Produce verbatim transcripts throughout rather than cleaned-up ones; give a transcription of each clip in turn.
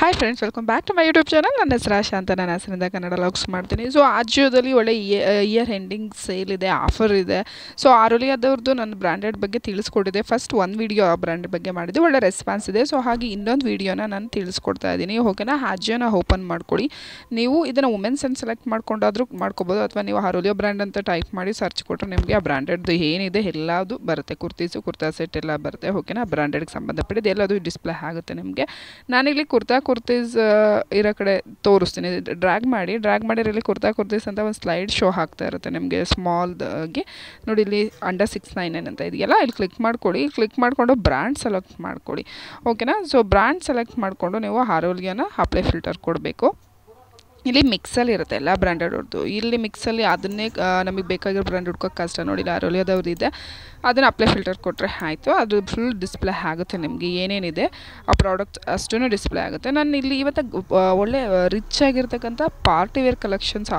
Hi friends, welcome back to my YouTube channel. I am Asra and I am from Kannada Vlogs. So, today we have a year-ending sale offer. So, I have branded bagge first one video branded bagge maadide olle response. So, I have video na nan tilisikottaa idini. Hogena hajjana open maadkoli. Neevu idanna women's and select maadkondadru maadkobodu athwa neevu Harolia brand anta type maadi search kotre nimge aa branded du enide elladu barute kurtis kurta set ella barute. Hogena branded ge sambandhapattide elladu display agutte nimge. Nanu illi kurta kurtis irakade torustine drag ಮಾಡಿ drag ಮಾಡಿ really kurta kurtis anta one slide show hagta irutte nimge small ge ನೋಡಿ ಇಲ್ಲಿ under six ninety-nine ಅಂತ ಇದೆಯಲ್ಲ ಇಲ್ಲಿ click ಮಾಡ್ಕೊಳ್ಳಿ click ಮಾಡ್ಕೊಂಡು brand select ಮಾಡ್ಕೊಳ್ಳಿ ಓಕೆನಾ so brand select ಮಾಡ್ಕೊಂಡು ನೀವು ಹಾರೋಲ್ಗೆನ apply filter ಕೊಡಬೇಕು ಇಲ್ಲಿ mix ಅಲ್ಲಿ ಇರುತ್ತೆ ಎಲ್ಲಾ ಬ್ರಾಂಡೆಡ್ ವರ್ದು ಇಲ್ಲಿ mix ಅಲ್ಲಿ ಅದನ್ನೇ ನಮಗೆ ಬೇಕಾಗಿರೋ ಬ್ರಾಂಡ್ ಹುಡುಕೋ ಕಷ್ಟ ನೋಡಿ ಲಾರೋಲಿಯಾ ದವರು ಇದೆ ಅದನ್ನ ಅಪ್ಲೈ ಫಿಲ್ಟರ್ ಕೊಟ್ರೆ ಆಯ್ತು ಅದು ಫುಲ್ ಡಿಸ್ಪ್ಲೇ ಆಗುತ್ತೆ ನಿಮಗೆ ಏನೇನಿದೆ ಆ ಪ್ರಾಡಕ್ಟ್ ಅಷ್ಟುನೇ ಡಿಸ್ಪ್ಲೇ ಆಗುತ್ತೆ ನಾನು ಇಲ್ಲಿ ಇವತ್ತು ಒಳ್ಳೆ ರಿಚ್ ಆಗಿರತಕ್ಕಂತ ಪಾರ್ಟಿ ವೇರ್ ಕಲೆಕ್ಷನ್ಸ್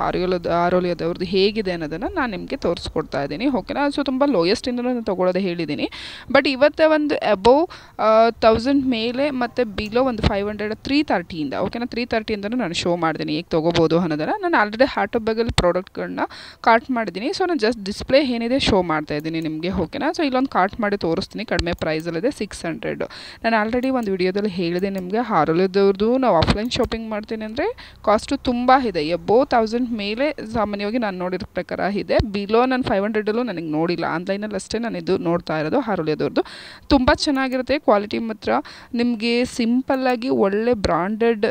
ಆರೋಲಿಯಾ ದವರು ಹೇಗಿದೆ ಅನ್ನೋದನ್ನ ನಾನು ನಿಮಗೆ ತೋರಿಸ್ಕೊಡ್ತಾ ಇದ್ದೀನಿ ಓಕೆನಾ ಸೋ ತುಂಬಾ ಲೋಯೆಸ್ಟ್ ಇಂದಲೂ ನಾನು ತಗೊಳ್ಳೋದು ಹೇಳಿದಿನಿ ಬಟ್ ಇವತ್ತು ಒಂದು ಅಬೌವ್ one thousand ಮೇಲೆ ಮತ್ತೆ ಬಿಲೋ ಒಂದು five hundred three thirty ಇಂದ ಓಕೆನಾ three thirty ಇಂದನೂ ನಾನು ಶೋ ಮಾಡ್ತೀನಿ ತಗೋಬಹುದು ಅನ್ನೋದರ ನಾನು ಆಲ್ರೆಡಿ ಹಾರ್ಟ್ ಬಗಲ್ ಪ್ರಾಡಕ್ಟ್ ಗಳನ್ನ ಕಾರ್ಟ್ ಮಾಡಿದಿನಿ ಸೋ ನಾನು ಜಸ್ಟ್ ಡಿಸ್ಪ್ಲೇ ಏನಿದೆ ಶೋ ಮಾಡ್ತಾ ಇದ್ದೀನಿ ನಿಮಗೆ ಓಕೆನಾ ಸೋ ಇಲ್ಲೊಂದು ಕಾರ್ಟ್ ಮಾಡಿ ತೋರಿಸ್ತೀನಿ ಕಡಿಮೆ ಪ್ರೈಸ್ ಅಲ್ಲಿ ಇದೆ six hundred ನಾನು ಆಲ್ರೆಡಿ ಒಂದು ವಿಡಿಯೋದಲ್ಲಿ ಹೇಳಿದೆ ನಿಮಗೆ ಹಾರೋಲಿಯಾದವರದು ನಾವು ಆಫ್ಲೈನ್ ಶಾಪಿಂಗ್ ಮಾಡ್ತೀನಿ ಅಂದ್ರೆ ಕಾಸ್ಟ್ ತುಂಬಾ ಇದೆ above one thousand ಮೇಲೆ ಸಾಮಾನ್ಯವಾಗಿ ನಾನು ನೋಡಿದ ಪ್ರಕಾರ ಇದೆ below ನಾನು five hundred ಅಲ್ಲೂ ನನಗೆ ನೋಡಿಲ್ಲ ಆನ್ಲೈನ್ ಅಲ್ಲಿ ಅಷ್ಟೇ ನಾನು ಇದು ನೋಡ್ತಾ ಇರೋದು ಹಾರೋಲಿಯಾದವರದು ತುಂಬಾ ಚೆನ್ನಾಗಿರುತ್ತೆ ಕ್ವಾಲಿಟಿ ಮಾತ್ರ ನಿಮಗೆ ಸಿಂಪಲ್ ಆಗಿ ಒಳ್ಳೆ ಬ್ರಾಂಡೆಡ್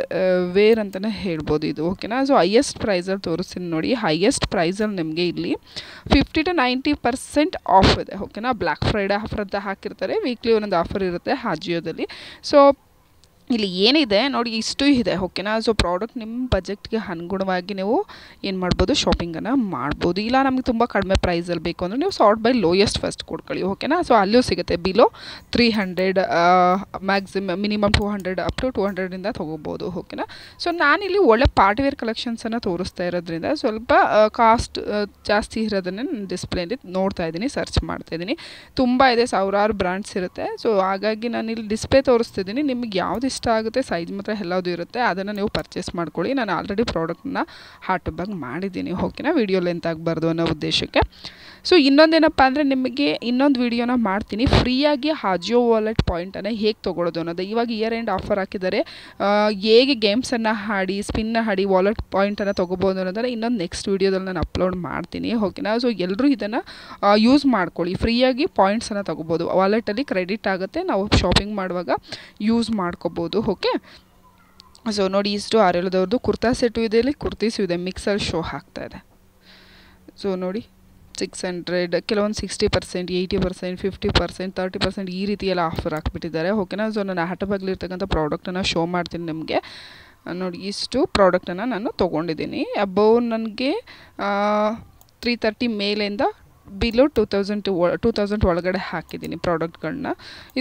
ವೇರ್ ಅಂತಾನೆ ಹೇಳಬಹುದು ಇದು ಓಕೆನಾ ಸೋ ಹೈಯೆಸ್ಟ್ ಪ್ರೈಸ್ ಅಲ್ಲಿ ತೋರಿಸ್ತೀನಿ ನೋಡಿ ಹೈಯೆಸ್ಟ್ ಪ್ರೈಸ್ ಅಲ್ಲಿ ನಿಮಗೆ ಇಲ್ಲಿ fifty to ninety percent off ಇದೆ ಓಕೆನಾ ಬ್ಲಾಕ್ ಫ್ರೈಡೆ ಆಫರ್ ಅಂತ ಹಾಕಿರ್ತಾರೆ ವೀಕ್ಲಿ ಒಂದು ಆಫರ್ ಇರುತ್ತೆ ಹಾಜಿಯೋದಲ್ಲಿ ಸೋ ಇಲ್ಲಿ ಏನಿದೆ ನೋಡಿ ಇಷ್ಟು ಇದೆ ಓಕೆನಾ ಸೋ ಪ್ರಾಡಕ್ಟ್ ನಿಮ್ಮ ಬಜೆಟ್ ಗೆ ಅನುಗುಣವಾಗಿ ನೀವು ಏನು ಮಾಡಬಹುದು ಶಾಪಿಂಗ್ ಅನ್ನು ಮಾಡಬಹುದು ಇಲ್ಲ ನಮಗೆ ತುಂಬಾ ಕಡಿಮೆ ಪ್ರೈಸ್ ಅಲ್ಲಿ ಬೇಕು ಅಂದ್ರೆ ನೀವು ಸಾರ್ಟ್ ಬೈ ಲೋಯೆಸ್ಟ್ ಫಸ್ಟ್ ಕೊಡ್ಕೊಳ್ಳಿ ಓಕೆನಾ ಸೋ ಅಲ್ಲಿಯೂ ಸಿಗುತ್ತೆ below three hundred maximum minimum two hundred up to two hundred ಇಂದ ತಗೋಬಹುದು ಓಕೆನಾ ಸೋ ನಾನು ಇಲ್ಲಿ ಒಳ್ಳೆ ಪಾರ್ಟಿ ವೇರ್ ಕಲೆಕ್ಷನ್ಸ್ ಅನ್ನು ತೋರಿಸ್ತಾ ಇರೋದ್ರಿಂದ ಸ್ವಲ್ಪ ಕಾಸ್ಟ್ ಜಾಸ್ತಿ ಇರೋದನ್ನ ನಾನು ಡಿಸ್ಪ್ಲೇ ಅಲ್ಲಿ ನೋಡ್ತಾ ಇದ್ದೀನಿ ಸರ್ಚ್ ಮಾಡ್ತಾ ಇದ್ದೀನಿ ತುಂಬಾ ಇದೆ ಸಾವಿರಾರು ಬ್ರಾಂಡ್ಸ್ ಇರುತ್ತೆ ಸೋ ಹಾಗಾಗಿ ನಾನು ಇಲ್ಲಿ ಡಿಸ್ಪ್ಲೇ ತೋರಿಸ್ತಾ ಇದ್ದೀನಿ ನಿಮಗೆ ಯಾವುದು ಆಗುತ್ತೆ ಸೈಜ್ ಮಾತ್ರ ಎಲ್ಲಾದು ಇರುತ್ತೆ ಅದನ್ನ ನೀವು ಪರ್ಚೇಸ್ ಮಾಡ್ಕೊಳ್ಳಿ ನಾನು ಆಲ್ರೆಡಿ ಪ್ರಾಡಕ್ಟ್ ನ ಹಾರ್ಟ್ ಬ್ಯಾಗ್ ಮಾಡಿದಿನಿ ಓಕೆನಾ ವಿಡಿಯೋ ಲೆಂತ್ ಆಗಬರ್ದು ಅನ್ನೋ ಉದ್ದೇಶಕ್ಕೆ ಸೋ ಇನ್ನೊಂದೇನಪ್ಪ ಅಂದ್ರೆ ನಿಮಗೆ ಇನ್ನೊಂದು ವಿಡಿಯೋನ ಮಾಡ್ತೀನಿ ಫ್ರೀ ಆಗಿ Ajio wallet point ಅನ್ನು ಹೇಗೆ ತಗೊಳ್ಳೋದು ಅನ್ನೋದು ಇವಾಗ ಇಯರ್ ಎಂಡ್ ಆಫರ್ ಹಾಕಿದ್ದಾರೆ ಹೇಗೆ ಗೇಮ್ಸ್ ಅನ್ನು ಆಡಿ ಸ್ಪಿನ್ ಆಡಿ wallet point ಅನ್ನು ತಗೊಳ್ಳಬಹುದು ಅನ್ನೋದನ್ನ ಇನ್ನೊಂದು ನೆಕ್ಸ್ಟ್ ವಿಡಿಯೋದಲ್ಲಿ ನಾನು ಅಪ್ಲೋಡ್ ಮಾಡ್ತೀನಿ ಓಕೆನಾ ಸೋ ಎಲ್ಲರೂ ಇದನ್ನ ಯೂಸ್ ಮಾಡ್ಕೊಳ್ಳಿ ಫ್ರೀ ಆಗಿ ಪಾಯಿಂಟ್ಸ್ ಅನ್ನು ತಗೊಳ್ಳಬಹುದು wallet ಅಲ್ಲಿ ಕ್ರೆಡಿಟ್ ಆಗುತ್ತೆ ನಾವು ಶಾಪಿಂಗ್ ಮಾಡುವಾಗ ಯೂಸ್ ಮಾಡ್ಕೊಬಹುದು ಓಕೆ ಸೋ ನೋಡಿ ಇಷ್ಟು ಆರೋಲಿಯಾದವರದು ಕುರ್ತಾ ಸೆಟ್ ಇದೆ ಇಲ್ಲಿ ಕುರ್ತೀಸ್ ಇದೆ ಮಿಕ್ಸರ್ ಶೋ ಹಾಕ್ತಾ ಇದೆ ಸೋ ನೋಡಿ six hundred ಕೆಲವೊಂದು sixty percent eighty percent fifty percent thirty percent ಈ ರೀತಿ ಎಲ್ಲ ಆಫರ್ ಹಾಕಿಬಿಟ್ಟಿದ್ದಾರೆ ಓಕೆನಾ ಸೋ ನಾನು ಹಾಟ್ ಬಗ್ಲಿ ಇರತಕ್ಕಂತ ಪ್ರಾಡಕ್ಟ್ ಅನ್ನು ಶೋ ಮಾಡ್ತೀನಿ ನಿಮಗೆ ನೋಡಿ ಇಷ್ಟು ಪ್ರಾಡಕ್ಟ್ ಅನ್ನು ನಾನು ತಗೊಂಡಿದ್ದೀನಿ ಅಬೌವ್ ನನಗೆ three thirty ಮೇಲಿಂದ below two thousand to two thousand ಒಳಗಡೆ ಹಾಕಿದಿನಿ ಪ್ರಾಡಕ್ಟ್ ಗಳನ್ನ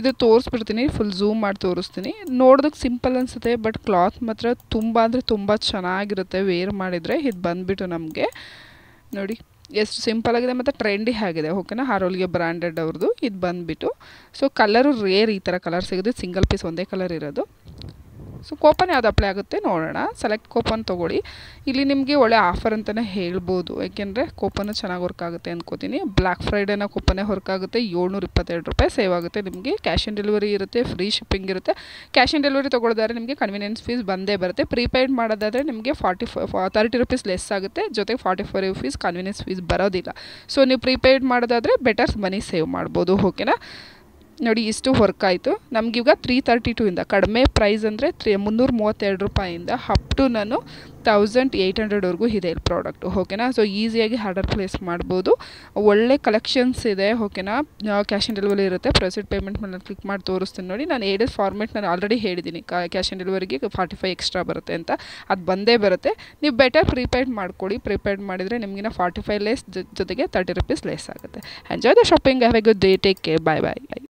ಇದು ತೋರಿಸ್ಬಿಡ್ತೀನಿ ಫುಲ್ ಜೂಮ್ ಮಾಡಿ ತೋರಿಸ್ತೀನಿ ನೋಡೋದಕ್ಕೆ ಸಿಂಪಲ್ ಅನ್ಸುತ್ತೆ ಬಟ್ ಕ್ಲಾತ್ ಮಾತ್ರ ತುಂಬಾ ಅಂದ್ರೆ ತುಂಬಾ ಚೆನ್ನಾಗಿರುತ್ತೆ ವೇರ್ ಮಾಡಿದ್ರೆ ಇದು ಬಂದ್ಬಿಟ್ಟು ನಮಗೆ ನೋಡಿ ಎಷ್ಟು ಸಿಂಪಲ್ ಆಗಿದೆ ಮತ್ತೆ ಟ್ರೆಂಡಿ ಆಗಿದೆ ಓಕೆನಾ ಹಾರೋಲಿಯಾ ಬ್ರಾಂಡೆಡ್ ಅವರದು ಇದು ಬಂದ್ಬಿಟ್ಟು ಸೋ ಕಲರ್ ರೇರ್ ಈ ತರ ಕಲರ್ ಸಿಗುತ್ತೆ ಸಿಂಗಲ್ ಪೀಸ್ ಒಂದೇ ಕಲರ್ ಇರೋದು ಸೋ ಕೂಪನ್ ಯಾವುದು ಅಪ್ಲೈ ಆಗುತ್ತೆ ನೋಡೋಣ ಸೆಲೆಕ್ಟ್ ಕೂಪನ್ ತಗೊಳ್ಳಿ ಇಲ್ಲಿ ನಿಮಗೆ ಒಳ್ಳೆ ಆಫರ್ ಅಂತಾನೆ ಹೇಳಬಹುದು ಯಾಕೆಂದ್ರೆ ಕೂಪನ್ ಚೆನ್ನಾಗಿ ವರ್ಕ್ ಆಗುತ್ತೆ ಅನ್ಕೋತೀನಿ ಬ್ಲಾಕ್ ಫ್ರೈಡೆ ನ ಕೂಪನ್ ವರ್ಕ್ ಆಗುತ್ತೆ seven twenty-two ರೂಪಾಯಿ ಸೇವ್ ಆಗುತ್ತೆ ನಿಮಗೆ ಕ್ಯಾಶ್ ಆನ್ ಡೆಲಿವರಿ ಇರುತ್ತೆ ಫ್ರೀ ಶಿಪ್ಪಿಂಗ್ ಇರುತ್ತೆ ಕ್ಯಾಶ್ ಆನ್ ಡೆಲಿವರಿ ತಗೊಳ್ಳೋದಾದ್ರೆ ನಿಮಗೆ ಕನ್ವಿನಿಯನ್ಸ್ ಫೀಸ್ ಬಂದೇ ಬರುತ್ತೆ ಪ್ರೀಪೇಡ್ ಮಾಡೋದಾದ್ರೆ ನಿಮಗೆ forty thirty ರೂಪಾಯಿ ಲೆಸ್ ಆಗುತ್ತೆ ಜೊತೆಗೆ forty-four ರೂಪಾಯಿ ಕನ್ವಿನಿಯನ್ಸ್ ಫೀಸ್ ಬರೋದಿಲ್ಲ ಸೋ ನೀವು ಪ್ರೀಪೇಡ್ ಮಾಡೋದಾದ್ರೆ ಬೆಟರ್ ಮನಿ ಸೇವ್ ಮಾಡಬಹುದು ಓಕೆನಾ ನೋಡಿ ಇಷ್ಟು ವರ್ಕ್ ಆಯ್ತು ನಮಗೆ ಈಗ three thirty-two ಇಂದ ಕಡಿಮೆ ಪ್ರೈಸ್ ಅಂದ್ರೆ three thirty-two ರೂಪಾಯಿ ಇಂದ ಅಪ್ ಟು ನಾನು one thousand eight hundred ವರೆಗೂ ಇದೆ ಈ ಪ್ರಾಡಕ್ಟ್ ಓಕೆನಾ ಸೋ ಈಜಿಯಾಗಿ ಆರ್ಡರ್ ಪ್ಲೇಸ್ ಮಾಡಬಹುದು ಒಳ್ಳೆ ಕಲೆಕ್ಷನ್ಸ್ ಇದೆ ಓಕೆನಾ ಕ್ಯಾಶ್ ಆನ್ ಡೆಲಿವರಿ ಇರುತ್ತೆ ಪ್ರೊಸೀಡ್ ಪೇಮೆಂಟ್ ಮೇಲೆ ಕ್ಲಿಕ್ ಮಾಡಿ ತೋರಿಸ್ತೀನಿ ನೋಡಿ ನಾನು ಎ ಡಿ ಎಸ್ ಫಾರ್ಮ್ಯಾಟ್ ನಾನು ಆಲ್ರೆಡಿ ಹೇಳಿದಿನಿ ಕ್ಯಾಶ್ ಆನ್ ಡೆಲಿವರಿಗೆ forty-five ಎಕ್ಸ್ಟ್ರಾ ಬರುತ್ತೆ ಅಂತ ಅದು ಬಂದೇ ಬರುತ್ತೆ ನೀವು ಬೆಟರ್ ಪ್ರೀಪೇಡ್ ಮಾಡ್ಕೊಳ್ಳಿ ಪ್ರೀಪೇಡ್ ಮಾಡಿದ್ರೆ ನಿಮಗಿನ forty-five ಲೆಸ್ ಜೊತೆಗೆ thirty ರೂಪಾಯಿ ಲೆಸ್ ಆಗುತ್ತೆ enjoy the shopping have a good day take care bye by